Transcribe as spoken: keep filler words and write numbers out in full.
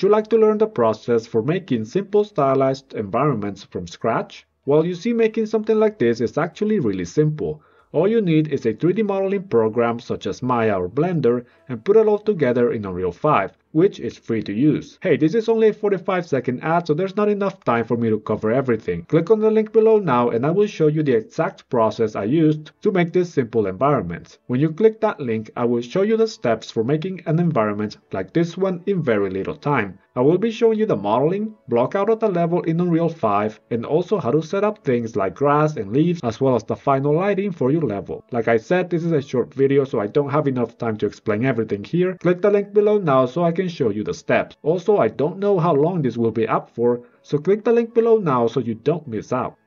Would you like to learn the process for making simple stylized environments from scratch? Well, you see, making something like this is actually really simple. All you need is a three D modeling program such as Maya or Blender and put it all together in Unreal five, which is free to use. Hey, this is only a forty-five second ad, so there's not enough time for me to cover everything. Click on the link below now and I will show you the exact process I used to make this simple environment. When you click that link, I will show you the steps for making an environment like this one in very little time. I will be showing you the modeling, block out of the level in Unreal five, and also how to set up things like grass and leaves, as well as the final lighting for your level. Like I said, this is a short video, so I don't have enough time to explain everything here. Click the link below now so I can show you the steps. Also, I don't know how long this will be up for, so click the link below now so you don't miss out.